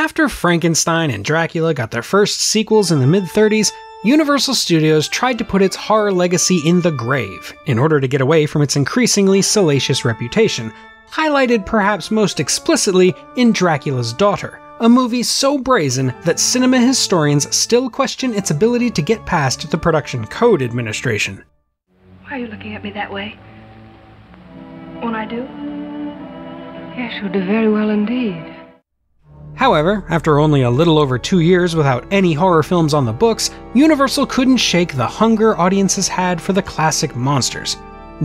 After Frankenstein and Dracula got their first sequels in the mid-30s, Universal Studios tried to put its horror legacy in the grave in order to get away from its increasingly salacious reputation, highlighted perhaps most explicitly in Dracula's Daughter, a movie so brazen that cinema historians still question its ability to get past the Production Code Administration. Why are you looking at me that way? Won't I do? Yes, you'll do very well indeed. However, after only a little over 2 years without any horror films on the books, Universal couldn't shake the hunger audiences had for the classic monsters.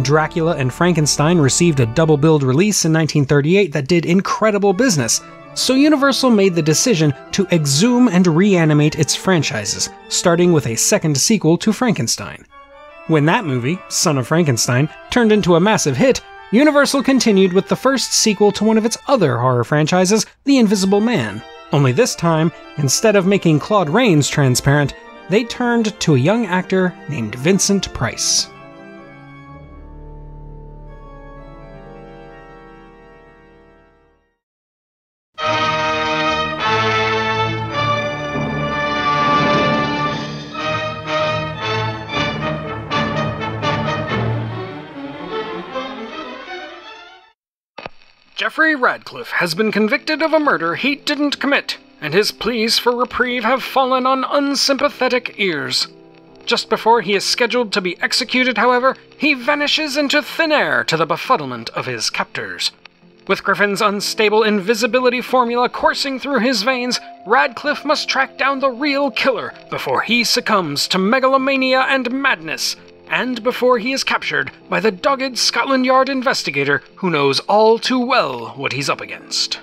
Dracula and Frankenstein received a double-billed release in 1938 that did incredible business, so Universal made the decision to exhume and reanimate its franchises, starting with a second sequel to Frankenstein. When that movie, Son of Frankenstein, turned into a massive hit, Universal continued with the first sequel to one of its other horror franchises, The Invisible Man. Only this time, instead of making Claude Rains transparent, they turned to a young actor named Vincent Price. Jeffrey Radcliffe has been convicted of a murder he didn't commit, and his pleas for reprieve have fallen on unsympathetic ears. Just before he is scheduled to be executed, however, he vanishes into thin air to the befuddlement of his captors. With Griffin's unstable invisibility formula coursing through his veins, Radcliffe must track down the real killer before he succumbs to megalomania and madness, and before he is captured by the dogged Scotland Yard investigator who knows all too well what he's up against.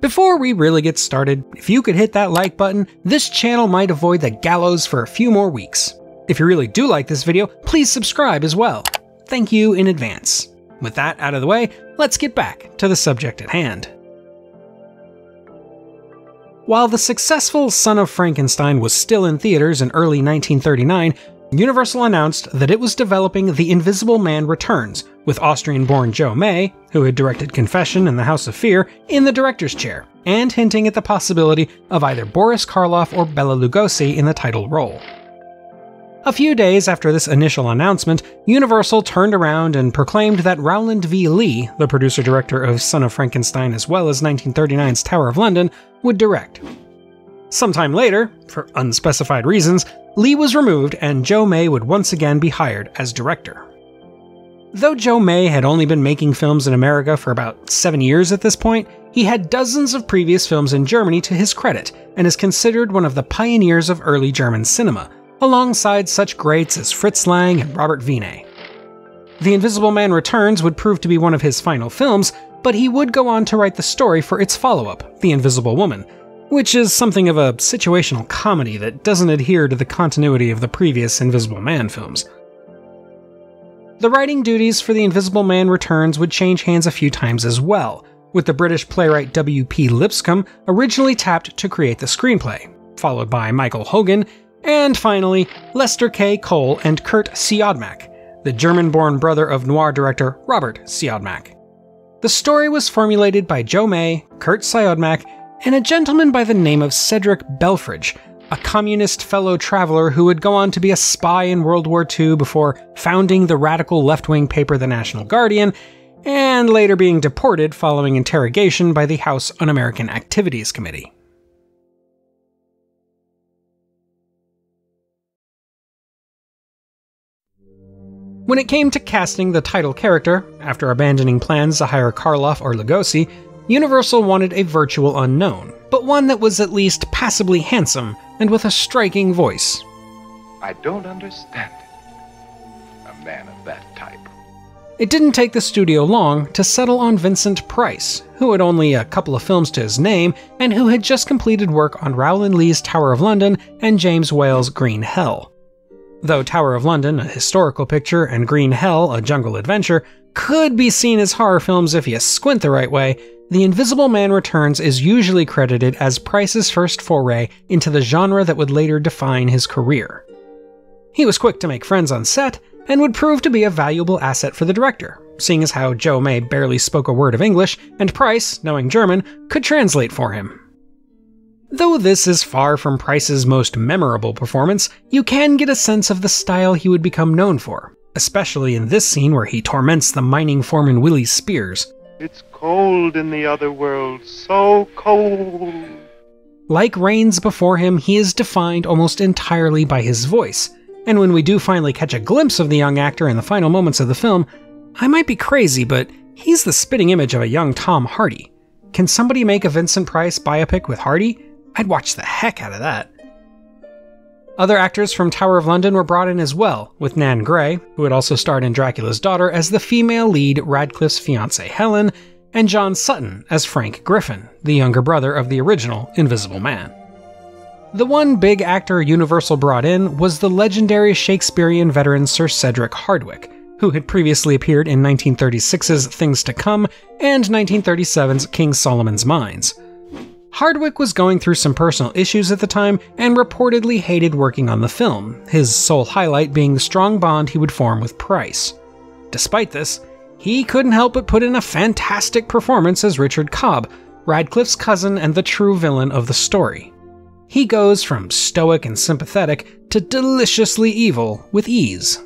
Before we really get started, if you could hit that like button, this channel might avoid the gallows for a few more weeks. If you really do like this video, please subscribe as well. Thank you in advance. With that out of the way, let's get back to the subject at hand. While the successful Son of Frankenstein was still in theaters in early 1939, Universal announced that it was developing The Invisible Man Returns, with Austrian-born Joe May, who had directed Confession and The House of Fear, in the director's chair, and hinting at the possibility of either Boris Karloff or Bela Lugosi in the title role. A few days after this initial announcement, Universal turned around and proclaimed that Rowland V. Lee, the producer-director of Son of Frankenstein as well as 1939's Tower of London, would direct. Sometime later, for unspecified reasons, Lee was removed and Joe May would once again be hired as director. Though Joe May had only been making films in America for about 7 years at this point, he had dozens of previous films in Germany to his credit and is considered one of the pioneers of early German cinema, alongside such greats as Fritz Lang and Robert Wiene. The Invisible Man Returns would prove to be one of his final films, but he would go on to write the story for its follow-up, The Invisible Woman, which is something of a situational comedy that doesn't adhere to the continuity of the previous Invisible Man films. The writing duties for The Invisible Man Returns would change hands a few times as well, with the British playwright W.P. Lipscomb originally tapped to create the screenplay, followed by Michael Hogan, and finally, Lester K. Cole and Kurt Siodmak, the German-born brother of noir director Robert Siodmak. The story was formulated by Joe May, Kurt Siodmak, and a gentleman by the name of Cedric Belfrage, a communist fellow traveler who would go on to be a spy in World War II before founding the radical left-wing paper The National Guardian, and later being deported following interrogation by the House Un-American Activities Committee. When it came to casting the title character, after abandoning plans to hire Karloff or Lugosi, Universal wanted a virtual unknown, but one that was at least passably handsome and with a striking voice. I don't understand it. A man of that type. It didn't take the studio long to settle on Vincent Price, who had only a couple of films to his name and who had just completed work on Rowland Lee's Tower of London and James Whale's Green Hell. Though Tower of London, a historical picture, and Green Hell, a jungle adventure, could be seen as horror films if you squint the right way, The Invisible Man Returns is usually credited as Price's first foray into the genre that would later define his career. He was quick to make friends on set, and would prove to be a valuable asset for the director, seeing as how Joe May barely spoke a word of English, and Price, knowing German, could translate for him. Though this is far from Price's most memorable performance, you can get a sense of the style he would become known for, especially in this scene where he torments the mining foreman Willie Spears. It's cold in the other world, so cold. Like Rains before him, he is defined almost entirely by his voice, and when we do finally catch a glimpse of the young actor in the final moments of the film, I might be crazy, but he's the spitting image of a young Tom Hardy. Can somebody make a Vincent Price biopic with Hardy? I'd watch the heck out of that. Other actors from Tower of London were brought in as well, with Nan Gray, who had also starred in Dracula's Daughter as the female lead Radcliffe's fiancée Helen, and John Sutton as Frank Griffin, the younger brother of the original Invisible Man. The one big actor Universal brought in was the legendary Shakespearean veteran Sir Cedric Hardwicke, who had previously appeared in 1936's Things to Come and 1937's King Solomon's Mines. Hardwicke was going through some personal issues at the time and reportedly hated working on the film, his sole highlight being the strong bond he would form with Price. Despite this, he couldn't help but put in a fantastic performance as Richard Cobb, Radcliffe's cousin and the true villain of the story. He goes from stoic and sympathetic to deliciously evil with ease.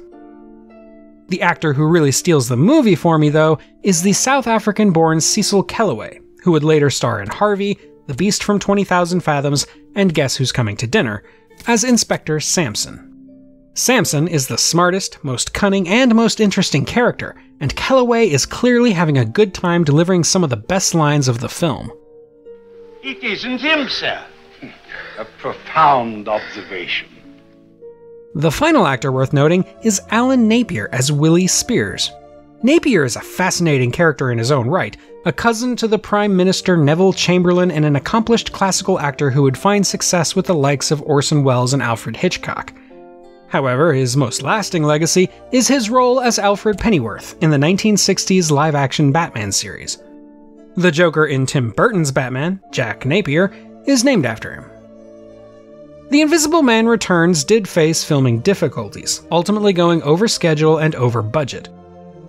The actor who really steals the movie for me, though, is the South African-born Cecil Kellaway, who would later star in Harvey, The Beast from 20,000 Fathoms, and Guess Who's Coming to Dinner, as Inspector Sampson. Sampson is the smartest, most cunning, and most interesting character, and Kellaway is clearly having a good time delivering some of the best lines of the film. It isn't him, sir. A profound observation. The final actor worth noting is Alan Napier as Willie Spears. Napier is a fascinating character in his own right, a cousin to the Prime Minister Neville Chamberlain and an accomplished classical actor who would find success with the likes of Orson Welles and Alfred Hitchcock. However, his most lasting legacy is his role as Alfred Pennyworth in the 1960s live-action Batman series. The Joker in Tim Burton's Batman, Jack Napier, is named after him. The Invisible Man Returns did face filming difficulties, ultimately going over schedule and over budget.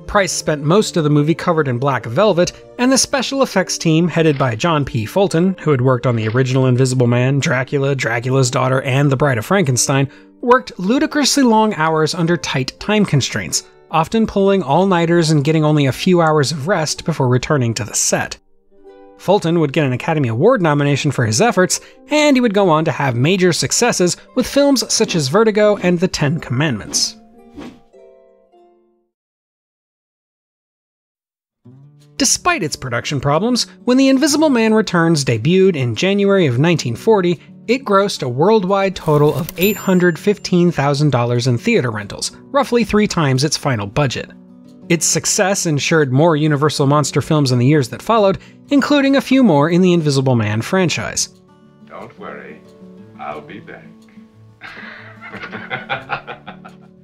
Price spent most of the movie covered in black velvet, and the special effects team, headed by John P. Fulton, who had worked on the original Invisible Man, Dracula, Dracula's Daughter, and The Bride of Frankenstein, worked ludicrously long hours under tight time constraints, often pulling all-nighters and getting only a few hours of rest before returning to the set. Fulton would get an Academy Award nomination for his efforts, and he would go on to have major successes with films such as Vertigo and The Ten Commandments. Despite its production problems, when The Invisible Man Returns debuted in January of 1940, it grossed a worldwide total of $815,000 in theater rentals, roughly 3 times its final budget. Its success ensured more Universal monster films in the years that followed, including a few more in the Invisible Man franchise. Don't worry, I'll be back.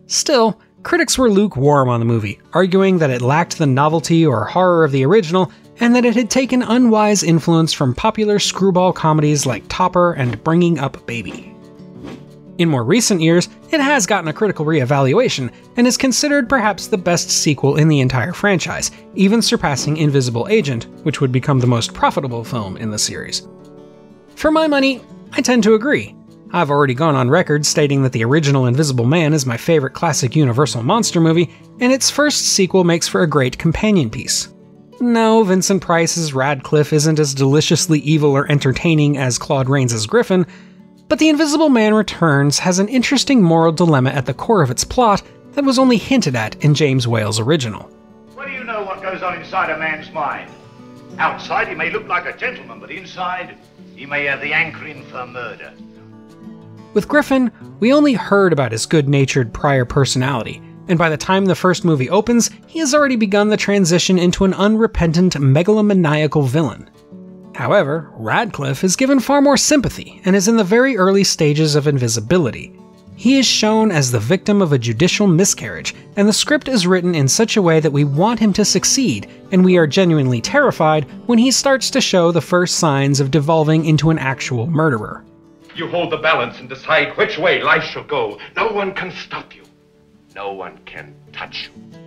Still, critics were lukewarm on the movie, arguing that it lacked the novelty or horror of the original, and that it had taken unwise influence from popular screwball comedies like Topper and Bringing Up Baby. In more recent years, it has gotten a critical reevaluation and is considered perhaps the best sequel in the entire franchise, even surpassing Invisible Agent, which would become the most profitable film in the series. For my money, I tend to agree. I've already gone on record stating that the original Invisible Man is my favorite classic Universal monster movie, and its first sequel makes for a great companion piece. No, Vincent Price's Radcliffe isn't as deliciously evil or entertaining as Claude Rains's Griffin, but The Invisible Man Returns has an interesting moral dilemma at the core of its plot that was only hinted at in James Whale's original. What do you know what goes on inside a man's mind? Outside he may look like a gentleman, but inside he may have the hankering for murder. With Griffin, we only heard about his good-natured prior personality, and by the time the first movie opens, he has already begun the transition into an unrepentant, megalomaniacal villain. However, Radcliffe is given far more sympathy and is in the very early stages of invisibility. He is shown as the victim of a judicial miscarriage, and the script is written in such a way that we want him to succeed, and we are genuinely terrified when he starts to show the first signs of devolving into an actual murderer. You hold the balance and decide which way life shall go. No one can stop you. No one can touch you.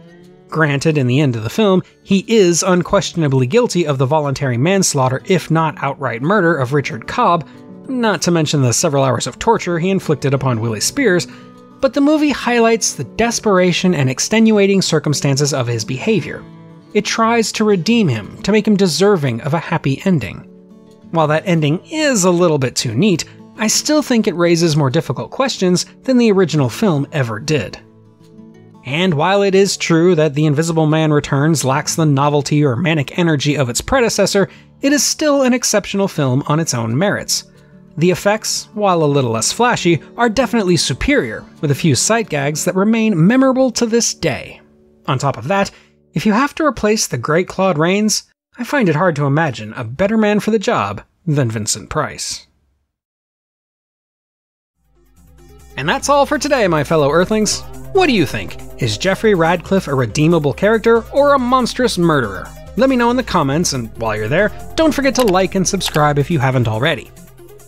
Granted, in the end of the film, he is unquestionably guilty of the voluntary manslaughter, if not outright murder, of Richard Cobb, not to mention the several hours of torture he inflicted upon Willie Spears, but the movie highlights the desperation and extenuating circumstances of his behavior. It tries to redeem him, to make him deserving of a happy ending. While that ending is a little bit too neat, I still think it raises more difficult questions than the original film ever did. And while it is true that The Invisible Man Returns lacks the novelty or manic energy of its predecessor, it is still an exceptional film on its own merits. The effects, while a little less flashy, are definitely superior, with a few sight gags that remain memorable to this day. On top of that, if you have to replace the great Claude Rains, I find it hard to imagine a better man for the job than Vincent Price. And that's all for today, my fellow Earthlings. What do you think? Is Jeffrey Radcliffe a redeemable character or a monstrous murderer? Let me know in the comments, and while you're there, don't forget to like and subscribe if you haven't already.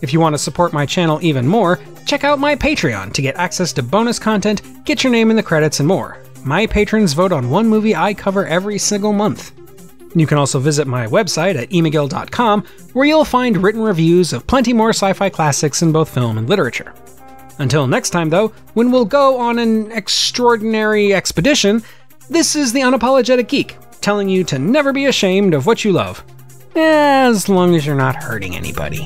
If you want to support my channel even more, check out my Patreon to get access to bonus content, get your name in the credits, and more. My patrons vote on one movie I cover every single month. You can also visit my website at emagill.com, where you'll find written reviews of plenty more sci-fi classics in both film and literature. Until next time, though, when we'll go on an extraordinary expedition, this is the Unapologetic Geek, telling you to never be ashamed of what you love, as long as you're not hurting anybody.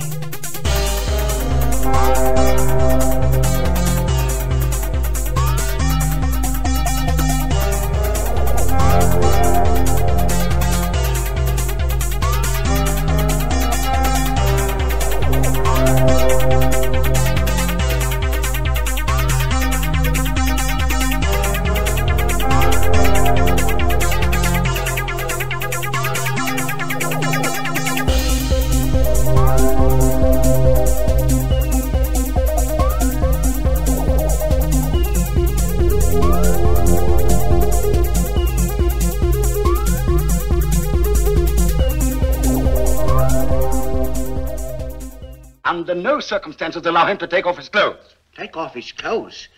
Under no circumstances allow him to take off his clothes. Take off his clothes?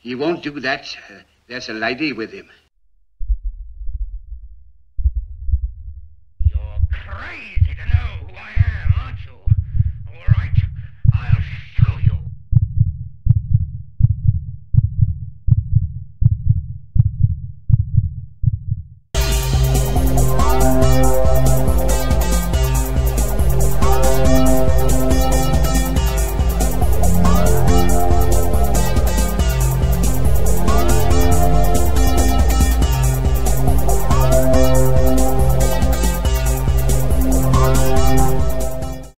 He won't do that. There's a lady with him.